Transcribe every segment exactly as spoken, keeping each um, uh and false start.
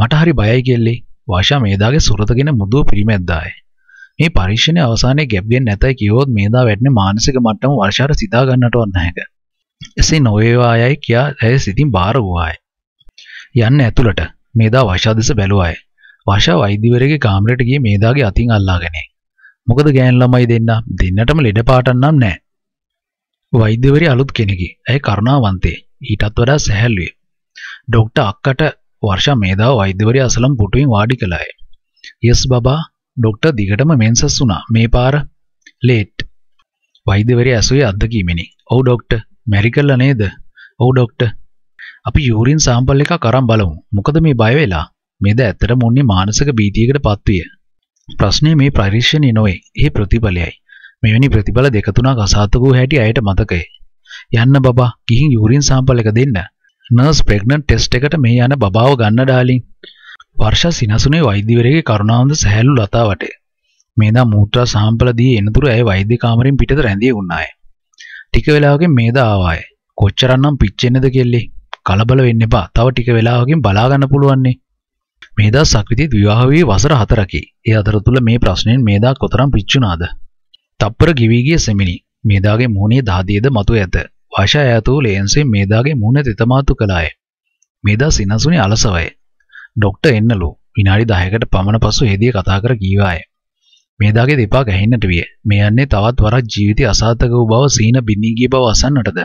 මට හරි බයයි කියලා වාෂා මේදාගේ සුරතගෙන මුදුව පිරිමැද්දාය. මේ පරීක්ෂණයේ අවසානයේ ගැප් ගෙන් නැතයි කියවොත් මේදා වැටෙන මානසික මට්ටම වර්ෂාට සිතා ගන්නටවත් නැහැ. එසේ නොවේවායයි කියා ඇය සිතින් බාර වූවාය. යන්න ඇතුළට මේදා වාෂා දෙස බැලුවාය. වාෂා වෛද්‍යවරයාගේ කාමරයට ගියේ මේදාගේ අතින් අල්ලාගෙන. මොකද ගෑන් ළමයි දෙන්න දෙන්නටම ලෙඩ පාටක් නම් නැහැ. වෛද්‍යවරයා අලුත් කෙනෙක්යි. ඇය කරුණාවන්තේ. ඊටත් වඩා සැහැල්ලුවේ. ඩොක්ටර් අක්කට වර්ෂා මේදාව වෛද්‍යවරයා අසලම් පුටුවෙන් වාඩි කළාය. "යස් බබා, ඩොක්ටර් දිගටම මෙන්සස් වුණා. මේ පාර ලේට්." වෛද්‍යවරයා ඇසුවේ අද්දකීමෙනි. "ඔව් ඩොක්ටර්, මැරි කළා නේද?" "ඔව් ඩොක්ටර්." "අපි යූරින් සාම්පල් එකක් අරන් බලමු. මොකද මේ බය වෙලා?" මේදා ඇත්තටම උන්නේ මානසික බීතියකට පත්විය. ප්‍රශ්නේ මේ පරීක්ෂණේ නොවේ. ඒ ප්‍රතිඵලයයි. මෙවැනි ප්‍රතිඵල දෙක තුනක් අසාර්ථක වූ හැටි ඇයට මතකයි. "යන්න බබා, ගිහින් යූරින් සාම්පල් එක දෙන්න. නර්ස් ප්‍රෙග්නන්ට් ටෙස්ට් එකට මේ යන බබාව ගන්න ඩාලින්." වර්ෂා සිනසුනේ වෛද්‍යවරයාගේ කරුණාවන්ත සැහැල්ලු ලතාවට. මේදා මූත්‍රා සාම්පල දී එනතුරු ඇය වෛද්‍ය කාමරයෙන් පිටත රැඳී වුණාය. ටික වෙලාවකින් මේදා ආවාය. "කොච්චරනම් පිච්චෙන්නේද කෙල්ලේ? කලබල වෙන්න එපා. තව ටික වෙලාවකින් බලා ගන්න පුළුවන්." මේදා සක්විතිත් විවාහ වී වසර හතරකි. ඒ අතරතුර මේ ප්‍රශ්නෙන් මේදා කොතරම් පිච්චුණාද? තප්පර ගිවි ගිය සෙමිනි මේදාගේ මූණේ දහදියද මතුව ඇත. වාෂා යාතු ලේන්සෙන් මේදාගේ මූණ තෙතමාතු කළාය. මේදා සිනසුනේ අලසවය. "ඩොක්ටර් එන්නලු." විනාඩි දහයකට පමණ පසු හෙදිය කතා කර ගියාය. මේදාගේ දෙපා ගැහින්නට විය. මේ යන්නේ තවත් වරක් ජීවිතය අසාර්ථක වූ බව සීන බිනී ගිය බව අසන්නටද?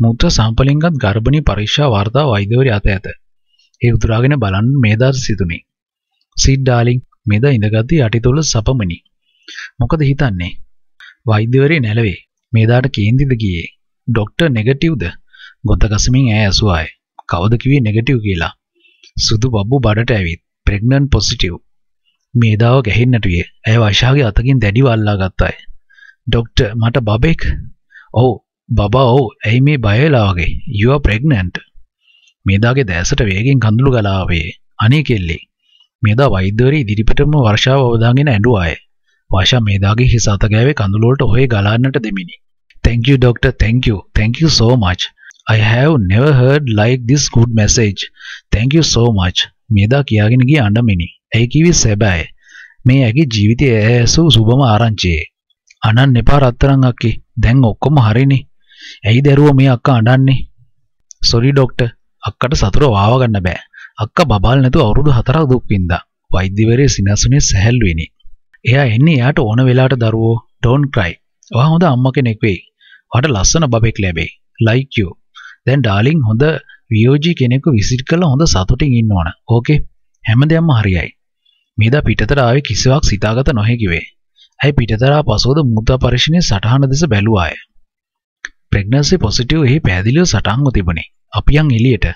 මුත්‍රා සම්පලෙන්ගත් ගර්භණී පරීක්ෂා වාර්තා වෛද්‍යවරයා අත ඇත. ඒ උතුරාගෙන බලන් මේදාට සිතුනේ. "Seat darling." මේදා ඉඳගත්තු යටිතොල සපමණි. මොකද හිතන්නේ? වෛද්‍යවරේ නැලවේ. මේදාට කේන්දිද ගියේ? "ඩොක්ටර් නෙගටිව්ද?" ගොතගසමින් ඇය ඇසුවාය. "කවුද කිව්වේ නෙගටිව් කියලා?" "සුදු බබ්බු බඩට ඇවිත් ප්‍රෙග්නන්ට් පොසිටිව්." මේදාව ගැහෙන්නට විය. ඇය වර්ෂාගේ අතකින් දැඩිව අල්ලා ගත්තාය. "ඩොක්ටර්, මට බබෙක්." "ඔව් බබා, ඔව්. ඇයි මේ බය වෙලා වගේ? You are pregnant." මේදාගේ දැසට වේගෙන් කඳුළු ගලා ආවේ. "අනේ කෙල්ලේ." මේදා වෛද්‍යවරයා ඉදිරිපිටම වර්ෂාව අවදාගෙන ඇඬුවාය. වාෂා මේදාගේ හිස අත ගෑවේ කඳුළු වලට හොය ගලන්නට දෙමිනි. "Thank you doctor, thank you, thank you so much. I have never heard like this good message. Thank you so much." මේදා කියාගෙන ගිය අඬමිනි. ඇයි කිවි සැබෑ. මේ ඇගේ ජීවිතයේ ඇසූ සුබම ආරංචියේ. "අනන්න එපා රත්තරන් අක්කේ. දැන් ඔක්කොම හරිනේ. ඇයි දරුවෝ මේ අක්කා අඬන්නේ?" "Sorry doctor. අක්කට සතුර වාව ගන්න බෑ. අක්කා බබාල් නැතුව අවුරුදු හතරක් දුක් විඳා." වෛද්‍යවරයා සිනසුනේ සැහැල්ලු වෙනි. "එයා එන්නේ එයාට ඕන වෙලාවට දරුවෝ. Don't cry. ඔයා හොඳ අම්මා කෙනෙක් වෙයි. ඔයාට ලස්සන බබෙක් ලැබෙයි. Like you. දැන් ඩාර්ලින් හොඳ වියෝජී කෙනෙක්ව විසිට් කරලා හොඳ සතුටින් ඉන්න ඕන. ඕකේ. හැමදේම හරියයි." මේදා පිටතට ආවේ කිසිවක් සිතාගත නොහැකි වේ. ඇයි පිටතට ආ පසුවද මුද්‍රා පරීක්ෂණයේ සටහන දෙස බැලුවාය. Pregnancy positive එහි පැහැදිලිව සටහන්ව තිබුණේ. "අපියන් එළියට."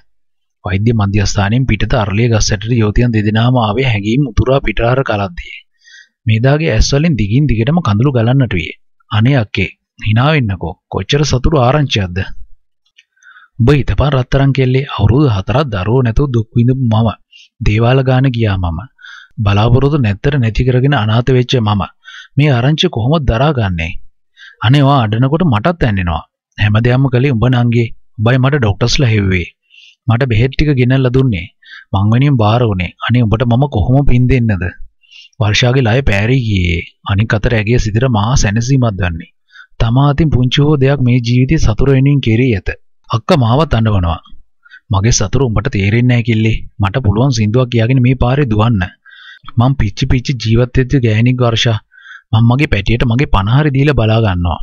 වෛද්‍ය මධ්‍යස්ථානයෙන් පිටත අරලිය ගස් ඇටට යෝතියන් දෙදෙනාම ආවේ හැඟීම් උතුරා පිටාර කලද්දී. මේදාගේ ඇස් වලින් දිගින් දිගටම කඳුළු ගලන්නට විය. "අනේ අක්කේ, hina වෙන්නකෝ. කොච්චර සතුරු ආරංචියක්ද." "ඔබ හිතපන් රත්තරන් කෙල්ලේ, අවුරුදු හතරක් දරුවෝ නැතුව දුක් විඳපු මම, දේවාල ගාන ගියා මම, බලාපොරොත්තු නැත්තර නැති කරගෙන අනාථ වෙච්ච මම, මේ ආරංචිය කොහොමද දරාගන්නේ? අනේ ඔයා අඬනකොට මටත් ඇඬෙනවා. හැමදේම කලේ උඹ නංගේ. බය මට ඩොක්ටර්ස්ලා හෙව්වේ. මට බෙහෙත් ටික ගෙනල්ලා දුන්නේ. මං වෙනින් බාර වුණේ. අනේ උඹට මම කොහොම පින් දෙන්නද?" වර්ෂාගේ ලය පෑරී ගියේ. අනික අතට ඇගේ සිතට මහා සැනසීමක් දැනෙන්නේ. තමා අතින් පුංචි හෝ දෙයක් මේ ජීවිතේ සතුර වෙනින් කෙරී ඇත. "අක්කා මාවත් අඬවනවා." "මගේ සතුර උඹට තේරෙන්නේ නැහැ කිල්ලේ. මට පුළුවන් සින්දුවක් කියාගෙන මේ පාරේ දුවන්න. මං පිච්චි පිච්චි ජීවත් වෙච්ච ගෑණික් වර්ෂා. මං මගේ පැටියට මගේ පණහරි දීලා බලා ගන්නවා."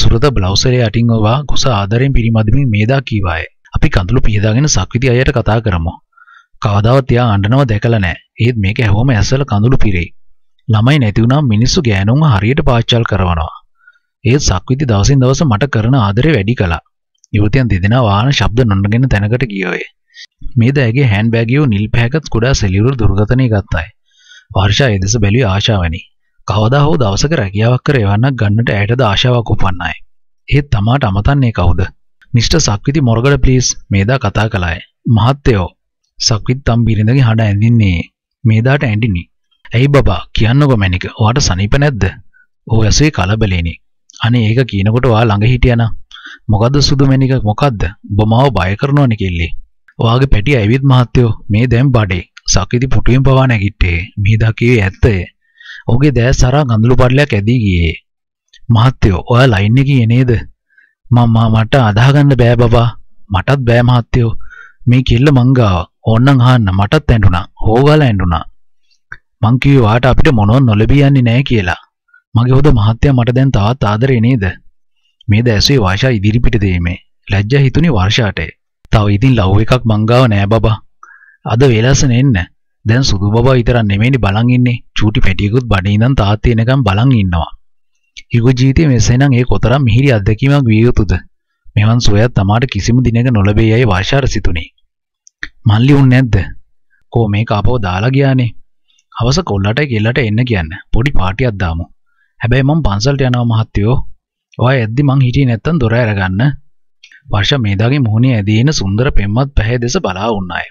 සුරත බ්ලවුසරේ අටින් ඔවා කුස ආදරෙන් පිරිමදිමින් මේදා කීවාය. "අපි කඳුළු පියදාගෙන සක්විති අයියට කතා කරමු. කවදාවත් එයා අඬනවා දැකලා නැහැ. ඒත් මේක හැවොම ඇස්සල කඳුළු පිරෙයි. ළමයි නැති වුණාම මිනිස්සු ගෑනුන්ව හරියට පාච්චල් කරනවා. ඒත් සක්විති දවසින් දවස මට කරන ආදරේ වැඩි කළා." යුවතියන් දෙදෙනා වාහන ශබ්ද නොනගෙන තැනකට ගියෝය. මේදා ඇගේ හෑන්ඩ් බෑගියෝ නිල් පැහැකත් කුඩා සෙලියුලර් දුර්ගතණේ ගත්තාය. වර්ෂා ඒ දෙස බැලුවේ ආශාවෙනි. කවදා හෝ දවසක රැකියාවක් කර එවන්නක් ගන්නට ඇයටද ආශාවක් උපන්නාය. ඒත් තමාට අමතන්නේ කවුද? "මිස්ටර් සක්විති මොර්ගල ප්ලීස්." මේදා කතා කළාය. "මහත්තයෝ." සක්විත් තම් බිරිඳගේ හඬ ඇඳින්නේ. මේදාට ඇඬිනි. "ඇයි බබා, කියන්නකෝ මැනික. ඔයාට සනීප නැද්ද?" "ඔව් ඇසේ කලබලෙනි." "අනේ ඒක කියනකොට ඔයා ළඟ හිටියානම්." "මොකද්ද සුදු මැනික, මොකද්ද? ඔබ මාව බය කරනවනේ කෙල්ලේ." ඔයාගේ පැටි ඇවිත් මහත්තයෝ මේ දැන් බඩේ සකිති පුටුවෙන් පවා නැගිට්ටේ මෙහෙදා කියේ ඇත්ත ඔහුගේ දැස් සරා ගඳුළු පඩලයක් ඇදී ගියේ මහත්තයෝ ඔයා ලයින් එකේ ගියේ නේද මම්මා මට අදා ගන්න බෑ බබා මටත් බෑ මහත්තයෝ මේ කිල්ල මං ගාව ඕන්නම් අහන්න මටත් ඇඬුණා හොගාලා ඇඬුණා මං කිව්වේ වාට අපිට මොනවත් නොලැබී යන්නේ නැහැ කියලා මගේ හොද මහත්තයා මට දැන් තාත් ආදරේ නේද මේ දැසේ වාෂා ඉදිරි පිට දෙීමේ ලැජ්ජා හිතුනේ වර්ෂාට තව ඉතින් ලව් එකක් මං ගාව නෑ බබා අද වේලසන එන්න දැන් සුදු බබා විතරක් නෙමෙයි බලන් ඉන්නේ චූටි පැටියෙකුත් බඩේ ඉඳන් තාත්තේ එනකම් බලන් ඉන්නවා යුග ජීවිතයේ මෙසේනම් ඒ කොතරම් මිහිරි අත්දැකීමක් විය යුතුද මෙවන් සොයක් තමාට කිසිම දිනක නොලැබේ යයි වාර්ෂාර සිතුනේ මල්ලි උන් නැද්ද කො මේක අපව දාලා ගියානේ හවස කොල්ලටයි කෙල්ලට එන්න කියන්න පොඩි පාටියක් දාමු හැබැයි මම පන්සලට යනවා මහත්තයෝ ඔය ඇද්දි මං හිටියේ නැත්තම් දොර අරගන්න වර්ෂා මේදාගේ මොහොනේ ඇදීන සුන්දර පෙම්මත් පැහැ දෙස බලා වුණාය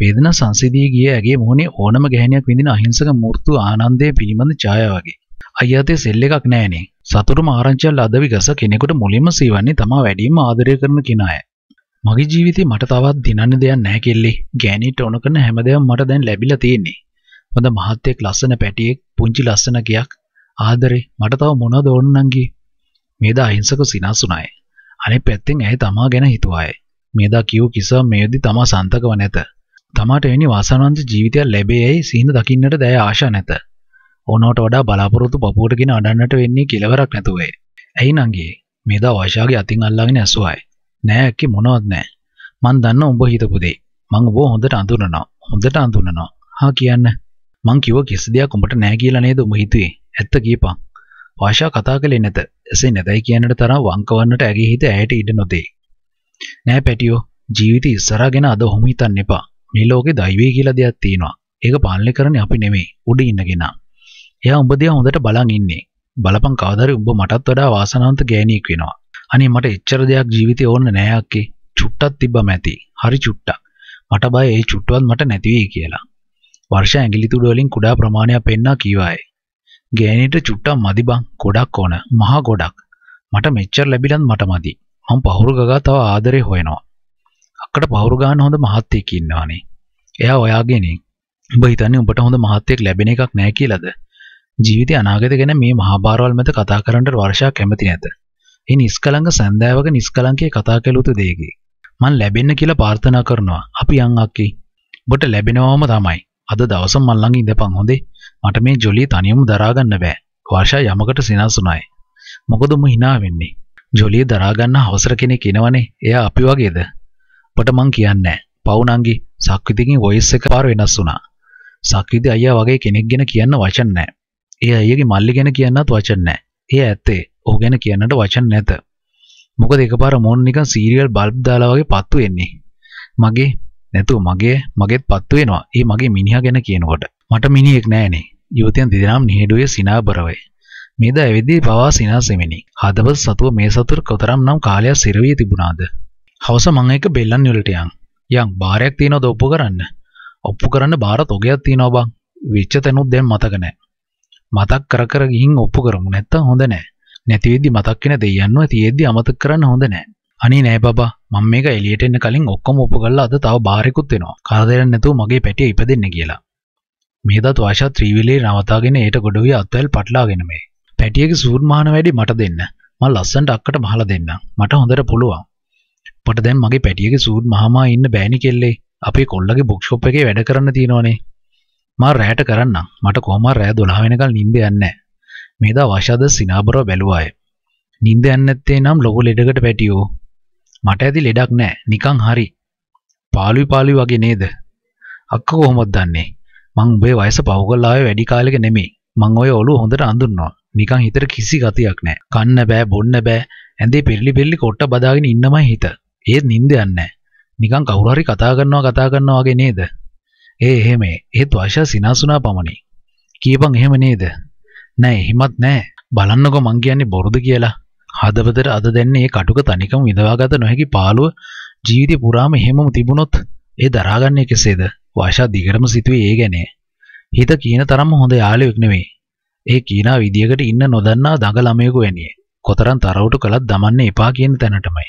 වේදනා සංසිඳී ගිය ඇගේ මොහොනේ ඕනම ගැහණියක් විඳින අහිංසක මූර්තු ආනන්දයේ පිළිමන ඡායාව වගේ. අයියාතේ සෙල් එකක් නැහනේ. සතුටුම ආරංචියල් අද විගස කෙනෙකුට මුලින්ම සීවන්නේ තමා වැඩිම ආදරය කරන කෙනාය. මගේ ජීවිතේ මට තවත් දිනන්න දෙයක් නැහැ කෙල්ලේ. ගෑණිට ඕන කරන හැමදේම මට දැන් ලැබිලා තියෙන්නේ. හොඳ මහත්තයෙක් ලස්සන පැටියෙක් පුංචි ලස්සන ගයක් ආදරේ මට තව මොනවද ඕන නංගී. මේද අහිංසක සිනාසුණාය. අනේ පැත්තෙන් ඇයි තමා ගැන හිතුවාය. මේදා කියෝ කිසම මේදි තමා සන්තකව නැත. තමාට එවැනි වාසනාවන්ත ජීවිතයක් ලැබෙයි සිහින දකින්නට දැය ආශා නැත. ඕනවට වඩා බලාපොරොත්තු පපුවටගෙන අඬන්නට වෙන්නේ කෙලවරක් නැතුව ඒ. ඇයි නංගී? මේදා වාෂාගේ අතින් අල්ලාගෙන ඇසුවායි. නෑ ඇක්කේ මොනවත් නෑ. මං දන්න උඹ හිතපු දේ. මං ඔබ හොඳට අඳුනනවා. හොඳට අඳුනනවා. හා කියන්න. මං කිව්ව කිසි දෙයක් උඹට නෑ කියලා නේද උඹ හිතුවේ? ඇත්ත කියපන්. වාෂා කතා කළේ නැත. එසේ නැතයි කියන්නට තරම් වංකවන්නට ඇගේ හිත ඇයට ඉඩ නොදේ. නෑ පැටියෝ. ජීවිතය ඉස්සරහගෙන අද ඔහොම හිතන්න එපා. මේ ලෝකේ දෛවය කියලා දෙයක් තියෙනවා. ඒක පාලනය කරන්නේ අපි නෙමෙයි. උඩ ඉන්න කෙනා. එයා උඹ දිහා හොඳට බලන් ඉන්නේ. බලපන් කවදාද උඹ මටත් වඩා වාසනාවන්ත ගෑණියෙක් වෙනවා. අනේ මට එච්චර දෙයක් ජීවිතේ ඕන නෑ අක්කේ. චුට්ටක් තිබ්බම ඇති. හරි චුට්ටක්. මට බය ඒ චුට්ටවත් මට නැති වෙයි කියලා. වර්ෂා ඇඟිලි තුඩු වලින් කුඩා ප්‍රමාණයක් පෙන්නා කීවායේ. ගෑණිට චුට්ටක් මදි බං. ගොඩක් ඕන. මහා ගොඩක්. මට මෙච්චර ලැබිලත් මට මදි. මම පහුරු ගගා තව ආදරේ හොයනවා. අක්කට පවුරු ගන්න හොඳ මහත්තයෙක් ඉන්නවානේ. එයා ඔයාගේ නේ. උඹ හිතන්නේ උඹට හොඳ මහත්තයෙක් ලැබෙන එකක් නැහැ කියලාද? ජීවිතේ අනාගත ගැන මේ මහා බාරවල් මත කතා කරන්නට වර්ෂා කැමති නැත. ඒ නිස්කලංක සන්දාවක නිස්කලංකේ කතා කළ යුතු දෙයකි. මං ලැබෙන්න කියලා ප්‍රාර්ථනා කරනවා. අපි යන් අක්කේ. උඹට ලැබෙනවම තමයි. අද දවස මන් ළඟ ඉඳපන් හොඳේ. මට මේ ජොලිය තනියම දරා ගන්න බෑ. වර්ෂා යමකට සිනහසුණායි. මොකද උඹ hina වෙන්නේ? ජොලිය දරා ගන්න අවසර කෙනෙක් ඉනවනේ. එයා අපි වගේද? ඔබට මං කියන්නේ පවුණංගි සක්විතිගේ වොයිස් එක පාර වෙනස් වුණා. සක්විති අයියා වගේ කෙනෙක් ගැන කියන්න වචන නැහැ. ඒ අයියාගේ මල්ලි ගැන කියන්නත් වචන නැහැ. ඒ ඇත්තේ ඔහු ගැන කියන්නට වචන නැත. මොකද එකපාර මොන් නිකන් සීරියල් බල්බ් දාලා වගේ පත්තු වෙන්නේ. මගේ නැතුව මගේ මගෙත් පත්තු වෙනවා. ඒ මගේ මිනිහා ගැන කියනකොට මට මිනිහෙක් නැහැනේ. යුවතියන් දෙදෙනාම නිහඬුවේ සිනාබරවයි. මේද ඇවිදී පවා සිනාසෙමිනි. හදවත සතුව මේ සතුට කොතරම් නම් කාලයක් සිර වී තිබුණාද? හවස මං එක බෙල්ලන් වලට යන්. යන් බාරයක් තියනවද ඔප්පු කරන්න? ඔප්පු කරන්න බාර තොගයක් තියනවා බං. වෙච්ච තැනුත් දැන් මතක නැහැ. මතක් කර කර ගිහින් ඔප්පු කරමු නැත්තම් හොඳ නැහැ. නැති වෙද්දි මතක් වෙන දෙයයන්ව තියෙද්දි අමතක කරන්න හොඳ නැහැ. අනේ නෑ බබා මම මේක එළියට එන්න කලින් ඔක්කොම ඔප්පු කරලා අද තව බාරෙකුත් වෙනවා. කරදරයක් නැතුව මගේ පැටිය ඉපදෙන්න කියලා. මේදාත් වාෂා ත්‍රිවිලේ නවතාගෙන ඒට ගොඩ විය අත්වැල් පටලාගෙන මේ. පැටියගේ සූර්මාන වැඩි මට දෙන්න. මම ලස්සන්ට අක්කට මහලා දෙන්නම්. මට හොඳට පුළුවන්. මට දැන් මගේ පැටියගේ සූට් මහමා ඉන්න බෑනි කෙල්ලේ. අපේ කොල්ලගේ බුක් ෂොප් එකේ වැඩ කරන්න තියෙනවනේ. මම රැයට කරන්නම්. මට කොහොම රැය දොළහ වෙනකල් නිින්ද යන්නේ නැහැ. මේදා වාෂාද සිනාබරව බැලුවාය. නිින්ද යන්නේ නැත්තේ නම් ලොකු ලෙඩකට පැටියෝ. මට ඇති ලෙඩක් නැහැ. නිකන් හරි. පාළුයි පාළුයි වගේ නේද? අක්ක කොහොමද දන්නේ? මං උඹේ වයස පහු කරලා ආවේ වැඩි කාලෙක නෙමෙයි. මං ඔය ඔළුව හොඳට අඳුරනවා. නිකන් හිතට කිසි ගතියක් නැහැ. කන්න බෑ, බොන්න බෑ. ඇඳේ පෙරලි පෙරලි කොට්ට බදාගෙන ඉන්නමයි හිත. ඒත් නිින්ද යන්නේ නිකන් කවුරු හරි කතා කරනවා කතා කරනවා වගේ නේද? ඒ එහෙම ඒත් වාෂා සිනාසුනා පමණි. කියපන් එහෙම නේද? නෑ එහෙමත් නෑ. බලන්නකෝ මං කියන්නේ බොරුද කියලා. හදවතට අද දැන්නේ මේ කටුක තනිකම විඳවාගත නොහැකි පාළුව ජීවිතේ පුරාම එහෙමම තිබුණොත් ඒ දරාගන්නේ කෙසේද? වාෂා දිගටම සිටුවේ ඒ ගැන. හිත කියන තරම්ම හොඳ යාළුවෙක් නෙමෙයි. ඒ කීනා විදියකට ඉන්න නොදන්නා දඟ ළමයෙකු වෙන්නේ. කොතරම් තරවටු කළත් දමන්න එපා කියන තැනටමයි.